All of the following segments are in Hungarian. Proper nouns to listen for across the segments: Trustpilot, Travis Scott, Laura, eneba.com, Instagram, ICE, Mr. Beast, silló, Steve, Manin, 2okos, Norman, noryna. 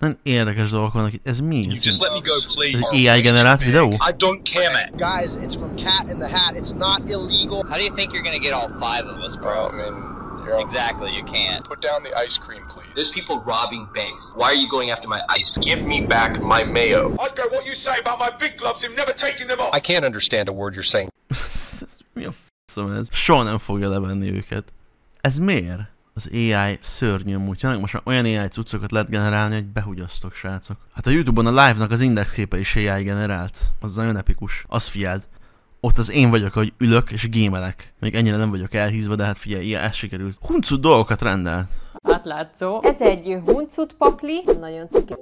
Nagyon érdekes dolgok vannak itt. Ez mi? Ez egy AI generált videó? I don't care, man. Guys, it's from Cat in the Hat. It's not illegal. How do you think you're gonna get all 5 of us, bro? I mean, exactly, you can't. Put down the ice cream, please. There's people robbing banks. Why are you going after my ice cream? Give me back my mayo. I'd go what you say about my big gloves and never taking them off. I can't understand a word you're saying. Mi a f***om ez? Soha nem fogja levenni őket. Ez miért? Az AI szörnyű múltjának, most már olyan AI cuccokat lehet generálni, hogy behugyasztok, srácok. Hát a YouTube-on a live-nak az indexképe is AI generált. Az nagyon epikus. Az figyeld. Ott az én vagyok, hogy ülök és gémelek. Még ennyire nem vagyok elhízva, de hát figyelj, ilyen, ez sikerült. Huncut dolgokat rendelt. Átlátszó. Ez egy huncut pakli. Nagyon ciki.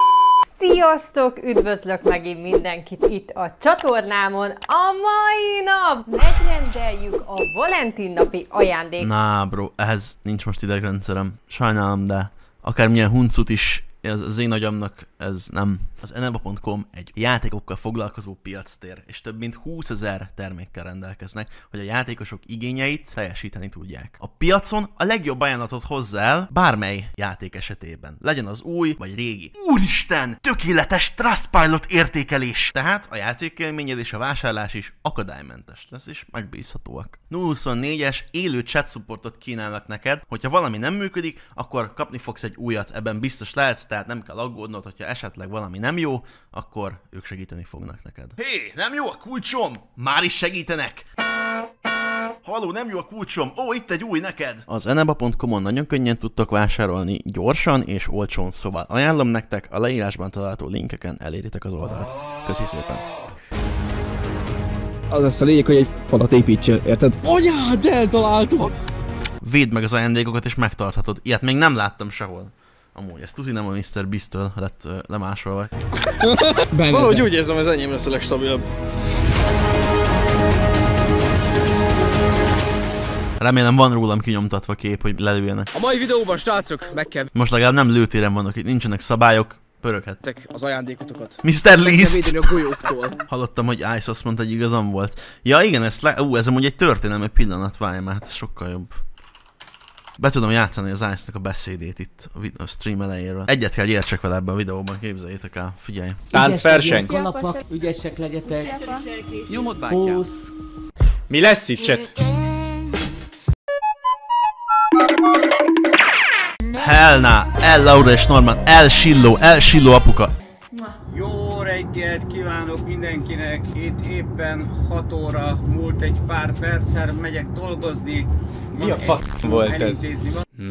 Sziasztok! Üdvözlök megint mindenkit itt a csatornámon. A mai nap megrendeljük a Valentin napi ajándékot. Na, bro, ehhez nincs most idegrendszerem. Sajnálom, de akármilyen huncut is, az én agyamnak ez nem. Az eneba.com egy játékokkal foglalkozó piactér, és több mint 20 000 termékkel rendelkeznek, hogy a játékosok igényeit teljesíteni tudják. A piacon a legjobb ajánlatot hozzál bármely játék esetében. Legyen az új vagy régi. Úristen! Tökéletes Trustpilot értékelés! Tehát a játékélményed és a vásárlás is akadálymentes lesz, és megbízhatóak. 024-es élő chat supportot kínálnak neked, hogyha valami nem működik, akkor kapni fogsz egy újat, ebben biztos lehetsz, tehát nem kell aggódnod, hogyha esetleg valami nem jó, akkor ők segíteni fognak neked. Hé, nem jó a kulcsom? Már is segítenek! Halló, nem jó a kulcsom? Ó, itt egy új neked! Az eneba.com-on nagyon könnyen tudtok vásárolni, gyorsan és olcsón, szóval ajánlom nektek, a leírásban található linkeken eléritek az oldalt. Köszi szépen! Az lesz a lényeg, hogy egy falat építsen, érted? Anyád, eltaláltam! Védd meg az ajándékokat és megtarthatod, ilyet még nem láttam sehol. Amúgy ezt tudni nem a Mr. Beast-től lett lemásolva. Valahogy úgy érzem, ez enyém lesz a legstabilabb. Remélem van rólam kinyomtatva kép, hogy lelőjenek. A mai videóban, srácok, meg kell... Most legalább nem lőtéren vannak itt, nincsenek szabályok, pöröghettek az ajándékotokat. Mr. Beast! Hallottam, hogy ICE azt mondta, hogy igazam volt. Ja igen, ez, ez amúgy egy történelmi pillanat, várj már, ez sokkal jobb. Be tudom játszani az ICE-nak a beszédét itt a stream elejéről. Egyet kell értsek vele ebben a videóban, képzeljétek el, figyelj. Táncverseny! Ügyesek legyetek! Nyomod bátyám! Mi lesz itt, chat? Hellná! El Laura és Norman! El silló! El silló apuka! Jó reggelt kívánok mindenkinek! Itt éppen 6 óra múlt egy pár perccel, megyek dolgozni. Mi a fasz volt ez?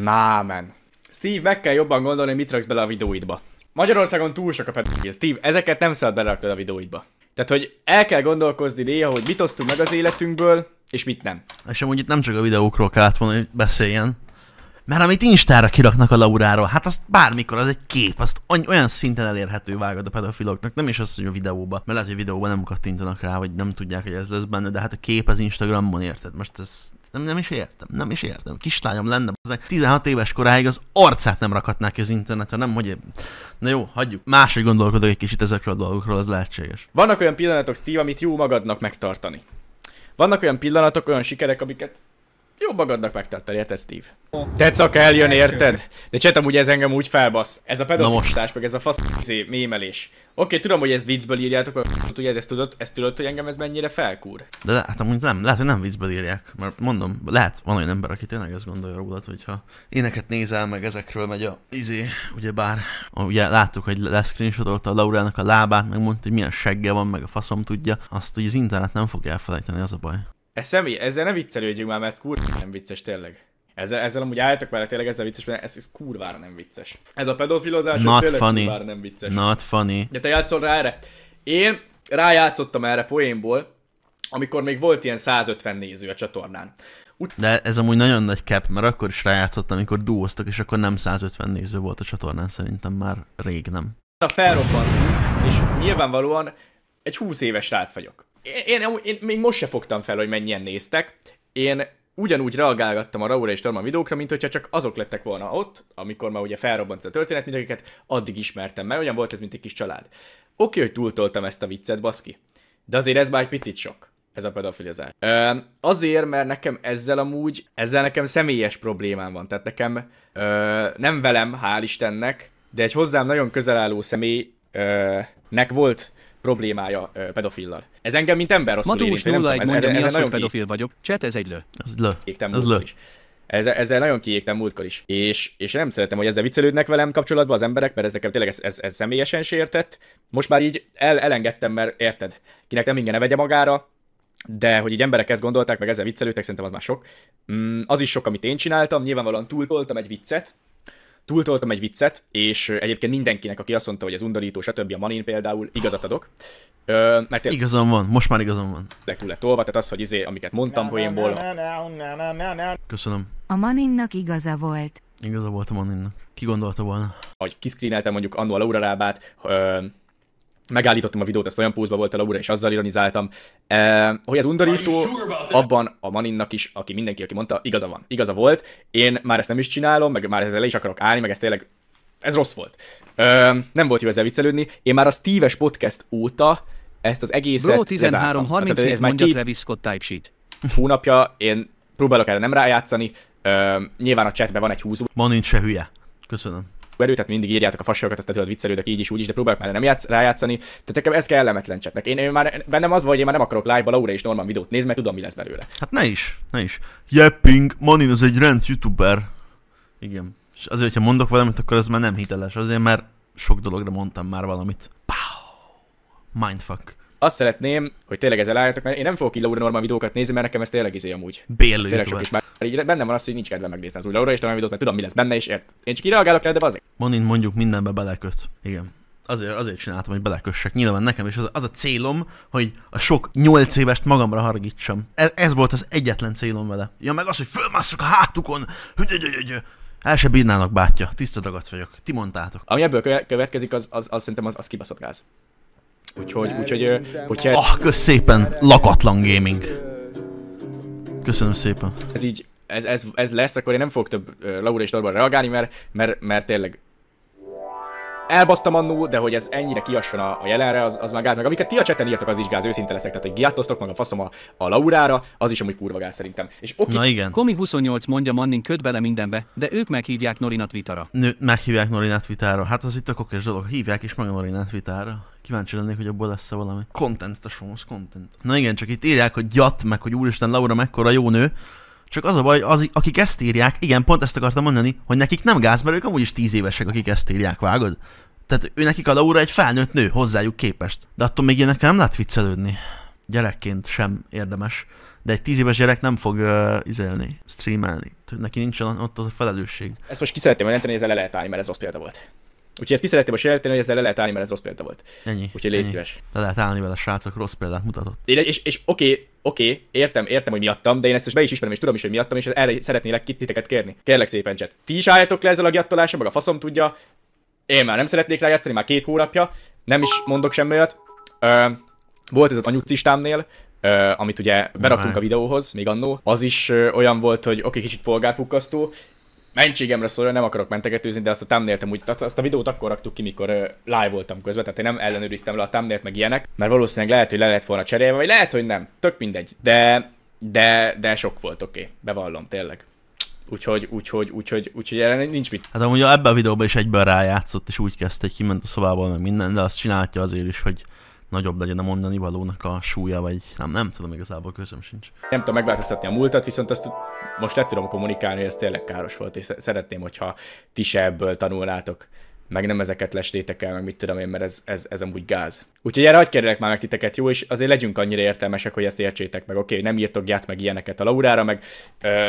Námen. Steve, meg kell jobban gondolni, mit raksz bele a videóidba. Magyarországon túl sok a pedofil. Steve, ezeket nem szabad beleraktad a videóidba. Tehát, hogy el kell gondolkozni néha, hogy mit osztunk meg az életünkből, és mit nem. És amúgy itt nem csak a videókról kellett volna, hogy beszéljen. Mert amit Instára kiraknak a Lauráról, hát azt bármikor, az egy kép, azt olyan szinten elérhető vágod a pedofiloknak, nem is az, hogy a videóba, mert lehet, hogy videóban nem kattintanak rá, vagy nem tudják, hogy ez lesz benne, de hát a kép az Instagramon, érted? Most ez... Nem is értem. Kislányom lenne, 16 éves koráig az arcát nem rakhatnák ki az internetre, nem, hogy... Na jó, hagyjuk. Máshogy gondolkodok egy kicsit ezekről a dolgokról, az lehetséges. Vannak olyan pillanatok, Steve, amit jó magadnak megtartani. Vannak olyan pillanatok, olyan sikerek, amiket... Jó magadnak megtartani, érted, Steve? Tetszak eljön, érted? De csetem, ugye ez engem úgy felbasz. Ez a pedofilizás, meg ez a fasz***zé mémelés. Oké, tudom, hogy ez viccből írjátok, hogy ezt tudod, hogy engem ez mennyire felkúr. De hát amúgy nem, lehet, hogy nem viccből írják. Mert mondom, lehet, van olyan ember, aki tényleg ezt gondolja rólad, hogyha éneket nézel, meg ezekről megy a ugyebár. Ugye láttuk, hogy lescreenshotolta a Laurának a lábát, meg mondta, hogy milyen segge van, meg a faszom tudja. Azt, hogy az internet nem fog elfelejteni, az a baj. Ezzel ne viccelődjünk már, mert ez kurvára nem vicces, tényleg. Ezzel amúgy álljatok már, tényleg ezzel vicces, mert ez kurvára nem vicces. Ez a pedofilozás, ez tényleg kurvára nem vicces. Not funny. De te játszol rá erre? Én rájátszottam erre poénból, amikor még volt ilyen 150 néző a csatornán. De ez amúgy nagyon nagy cap, mert akkor is rájátszottam, amikor duóztak, és akkor nem 150 néző volt a csatornán, szerintem már rég nem. Felrobbant, és nyilvánvalóan egy 20 éves srác vagyok. Én még most se fogtam fel, hogy mennyien néztek. Én ugyanúgy reagálgattam a Laura és Norman videókra, mint hogyha csak azok lettek volna ott, amikor már ugye felrobbant a történet, mint akiket addig ismertem, mert olyan volt ez, mint egy kis család. Oké, hogy túltoltam ezt a viccet, baszki. De azért ez már egy picit sok, ez a pedofilizás. Azért, mert nekem ezzel nekem személyes problémám van. Tehát nekem, nem velem, hál' Istennek, de egy hozzám nagyon közel álló személynek volt problémája pedofillal. Ez engem mint ember rosszul érint, nem tudom, ez nagyon pedofil vagyok. Chat, ez egy lő. Ez lő. Ez lő. Ezzel nagyon kiégtem múltkor is. És nem szeretem, hogy ezzel viccelődnek velem kapcsolatban az emberek, mert ez nekem tényleg ez személyesen sértett. Most már így elengedtem, mert érted, kinek nem ingyen ne vegye magára, de hogy így emberek ezt gondolták, meg ezzel viccelődtek, szerintem az már sok. Az is sok, amit én csináltam, nyilvánvalóan túltoltam egy viccet, és egyébként mindenkinek, aki azt mondta, hogy ez undorító, stb. A Manin például, igazat adok. Mert igazam van, most már igazam van. De túl lett tolva, tehát az, hogy amiket mondtam poénból. Köszönöm. A Maninnak igaza volt. Igaza volt a Maninnak. Ki gondolta volna? Ahogy kiszkríneltem mondjuk annó a Laura lábát, megállítottam a videót, ezt olyan pózba volt a Laura, és azzal ironizáltam. Hogy ez undorító, abban a Maninnak is, aki mondta, igaza van, igaza volt. Én már ezt nem is csinálom, meg már ezzel le is akarok állni, meg ez tényleg, ez rossz volt. Nem volt jó ezzel viccelődni. Én már a Steve-es podcast óta ezt az egészet Bro 13, 37 ez már mondja Travis Scott typesheet. Hónapja, én próbálok erre nem rájátszani. Nyilván a chatben van egy húzó. Manin se hülye. Köszönöm. Erőt, tehát mindig írjátok a fasságokat, aztán tudod viccelődök így is, úgy is, de próbálok már nem rájátszani. Tehát nekem ez kellemetlen csetnek. Én már bennem az volt, hogy én már nem akarok live-ba Laura és Norman videót nézni, mert tudom, mi lesz belőle. Hát ne is. Jepping, Manin az egy rend youtuber. Igen. És azért, ha mondok valamit, akkor ez már nem hiteles. Azért már sok dologra mondtam már valamit. Pow! Mindfuck. Azt szeretném, hogy tényleg ezzel álljatok, mert én nem fogok így Laura Norman videókat nézni, mert nekem ez tényleg amúgy. Így bennem van az, hogy nincs kedvem megnézni az új Laura és Norman videót, mert tudom, mi lesz benne, és én csak reagálok rá, de azért. Manin mondjuk mindenbe beleköt. Igen. Azért csináltam, hogy belekössek. Nyilván nekem is az a célom, hogy a sok 8 évest magamra haragítsam. Ez volt az egyetlen célom vele. Ja, meg az, hogy fölmászok a hátukon. El se bírnának, bátyja. Tiszta dagat vagyok. Ti mondtátok. Ami ebből következik, az szerintem az kibaszott gáz. Úgyhogy kösz szépen, lakatlan gaming. Köszönöm szépen. Ez így, ez lesz, akkor én nem fogok több Laura és Norman reagálni, mert tényleg elbasztam annó, de hogy ez ennyire kiasson a jelenre, az már gáz, meg amiket ti a chatten írtak, az is gáz, őszinte leszek, tehát hogy giátoztok meg a faszom a Laurára, az is amúgy kurva gáz szerintem. És oké. Na igen. Komi 28 mondja, Manin köt bele mindenbe, de ők meghívják Norinat vitára. Meghívják Norinat vitára, hát az itt a kokés dolog, hívják is meg Norinat vitára. Kíváncsi lennék, hogy abból lesz-e valami. Content a show, content. Na igen, csak itt írják, hogy gyat, meg hogy úristen, Laura mekkora jó nő. Csak az a baj, akik ezt írják, igen, pont ezt akartam mondani, hogy nekik nem gáz, mert ők amúgy is 10 évesek, akik ezt írják, vágod? Tehát ő nekik a Laura egy felnőtt nő, hozzájuk képest. De attól még ilyenek nem lehet viccelődni. Gyerekként sem érdemes. De egy 10 éves gyerek nem fog izélni, streamelni. Neki nincsen ott az a felelősség. Ezt most ki szeretném jelenteni, ezzel le lehet állni, mert ez rossz példa volt. Úgyhogy ezt ki szeretném most jelenteni, hogy ezzel le lehet állni, mert ez rossz példa volt. Ennyi. Úgyhogy légy szíves. Le lehet állni vele, srácok, rossz példát mutatott. És oké, értem, hogy miattam, de én ezt most be is ismerem, és tudom is, hogy miattam, és erre szeretnélek titeket kérni. Kérlek szépen, chat. Ti is álljatok le ezzel a gyattolással, meg a faszom tudja. Én már nem szeretnék rájátszani, már 2 hónapja. Nem is mondok semmi olyat. Volt ez az anyucistámnél, amit ugye beraktunk a videóhoz, még annó. Az is olyan volt, hogy oké, kicsit polgárpukkasztó. Mentségemre szóljon, nem akarok mentegetőzni, de azt a thumbnail-t úgy, azt a videót akkor raktuk ki, mikor live voltam közben, tehát én nem ellenőriztem le a thumbnail-t meg ilyenek, mert valószínűleg lehet, hogy le lett volna cserélve, vagy lehet, hogy nem, tök mindegy, de sok volt, oké, bevallom, tényleg. Úgyhogy erre nincs mit. Hát amúgy ebben a videóban is egyben rájátszott, és úgy kezdte, hogy kiment a szobából meg minden, de azt csinálja azért is, hogy nagyobb legyen a mondani valónak a súlya, vagy nem tudom, igazából közöm sincs. Nem tudom megváltoztatni a múltat, viszont azt most le tudom kommunikálni, hogy ez tényleg káros volt, és szeretném, hogyha ti se ebből tanulnátok, meg nem ezeket lestétek el, meg mit tudom én, mert ez amúgy gáz. Úgyhogy erre hagyd kérlek már meg titeket, jó, és azért legyünk annyira értelmesek, hogy ezt értsétek meg, oké, nem írtok ját meg ilyeneket a Laurára, meg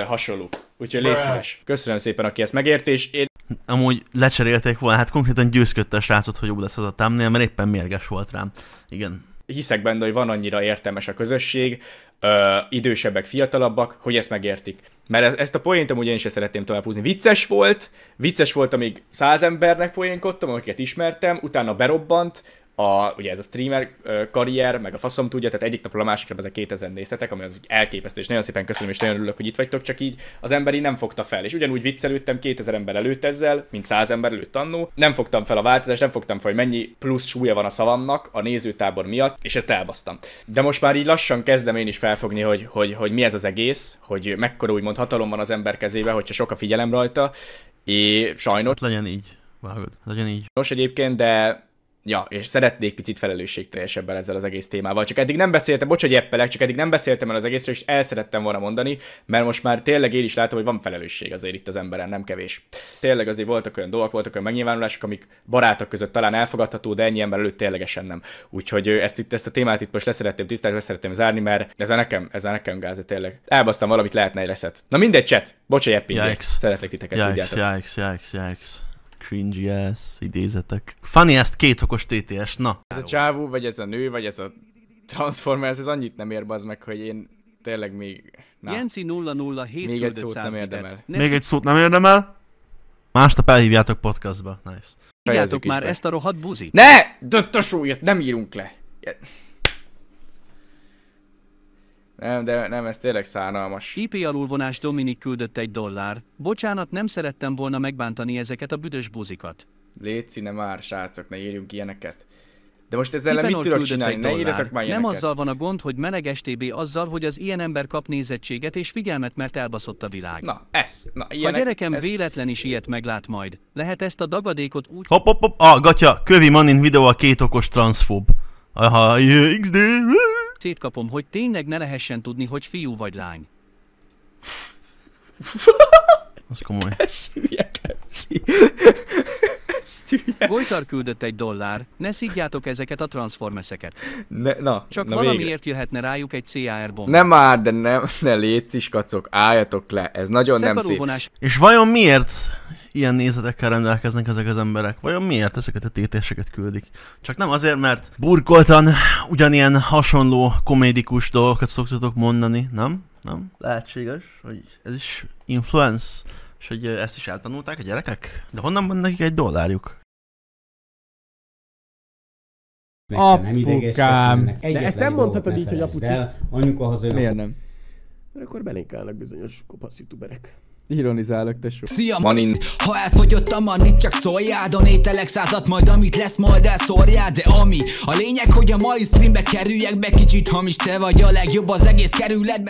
hasonló. Úgyhogy légy szíves. Köszönöm szépen, aki ezt megért, és én... Amúgy lecserélték volna, hát konkrétan győzködte a srácot, hogy jó lesz az a thumbnail, mert éppen mérges volt rám. Igen. Hiszek benne, hogy van annyira értelmes a közösség, idősebbek, fiatalabbak, hogy ezt megértik. Mert ezt a poént amúgy én sem szeretném továbbhúzni. Vicces volt, amíg 100 embernek poénkodtam, akiket ismertem, utána berobbant, ugye ez a streamer karrier, meg a faszom tudja, tehát egyik napról a másikra ezek 2000 néztetek, ami az úgy elképesztő, és nagyon szépen köszönöm, és nagyon örülök, hogy itt vagytok, csak így az emberi nem fogta fel. És ugyanúgy viccelődtem 2000 ember előtt ezzel, mint 100 ember előtt annó. Nem fogtam fel a változást, nem fogtam fel, hogy mennyi plusz súlya van a szavamnak a nézőtábor miatt, és ezt elbasztam. De most már így lassan kezdem én is felfogni, hogy mi ez az egész, hogy mekkora úgymond hatalom van az ember kezébe, hogyha sok a figyelem rajta, és sajnos. Legyen így. Vágod, legyen így. Nos egyébként, de... Ja, és szeretnék picit felelősségteljesebben ezzel az egész témával. Csak eddig nem beszéltem, bocs, hogy eppelek, csak eddig nem beszéltem el az egészről, és el szerettem volna mondani, mert most már tényleg én is látom, hogy van felelősség azért itt az emberen, nem kevés. Tényleg azért voltak olyan dolgok, voltak olyan megnyilvánulások, amik barátok között talán elfogadható, de ennyi ember előtt ténylegesen nem. Úgyhogy ezt a témát itt most leszerettem tisztázni, leszerettem zárni, mert ez nekem gáz, tényleg. Elbasztam valamit, lehetne egy reszet. Na mindegy, chat, bocs, hogy eppelek. Szeretlek titeket, tudjátok. Cringy ass, idézetek. Funny ass kétokos TTS, na. Ez a csávú, vagy ez a nő, vagy ez a Transformers, ez annyit nem ér, bazd meg, hogy én tényleg még... Jenci 007 még egy szót nem érdemel. Még egy szót nem érdemel? Másnap elhívjátok podcastba, nice. Hívjátok már ezt a rohadt buzit. Ne! Döttösúlyat nem írunk le! Nem, de nem, ez tényleg szánalmas. IP alulvonás Dominik küldött $1. Bocsánat, nem szerettem volna megbántani ezeket a büdös buzikat. Léci, ne már, srácok, ne írjunk ilyeneket. De most ezzel nem mit tudok csinálni, ne írjatok már ilyeneket. Nem azzal van a gond, hogy meleg STB, azzal, hogy az ilyen ember kap nézettséget és figyelmet, mert elbaszott a világ. Na, ez, na ilyenek, a gyerekem ez... véletlen is ilyet meglát majd. Lehet ezt a dagadékot úgy... Hopp, gatya, kövi Manin videó a két okos transzfób. Aha, XD... Szétkapom, hogy tényleg ne lehessen tudni, hogy fiú vagy lány. Az komoly. Gojtar küldött $1. Ne szidjátok ezeket a transformeszeket. Na, csak na valamiért jöhetne rájuk egy CAR bomba. Nem már, de ne létszis kacok, álljatok le, ez nagyon nem szép. És vajon miért ilyen nézetekkel rendelkeznek ezek az emberek? Vajon miért ezeket a tétéseket küldik? Csak nem azért, mert burkoltan ugyanilyen hasonló komédikus dolgokat szoktatok mondani, nem? Nem? Lehetséges, hogy ez is influence, és hogy ezt is eltanulták a gyerekek? De honnan van nekik $1-juk? Apukám! De ezt nem mondhatod így, hogy apuci. Miért nem? Mert akkor belénk bizonyos kopasz youtuberek. Ironizálok, tesó. Szia, Manin! Ha elfogyott a Manin, csak szóljál, donételek 100-at, majd amit lesz, majd elszórjál, de ami a lényeg, hogy a mai streambe kerüljek be, kicsit hamis, te vagy a legjobb az egész kerületbe.